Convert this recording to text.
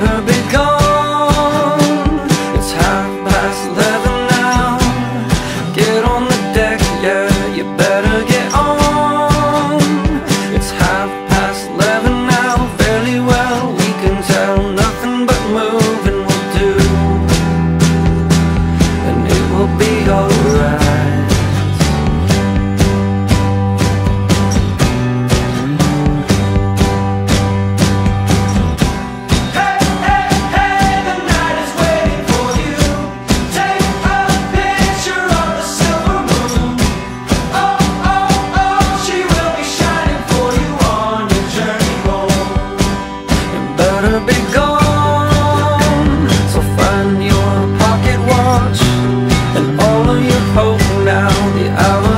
gotta be gone. It's 11:30 now. Get on the deck, yeah, you better get on. It's 11:30 now. Fairly well, we can tell. Nothing but moving will do, and it will be alright. Now the hour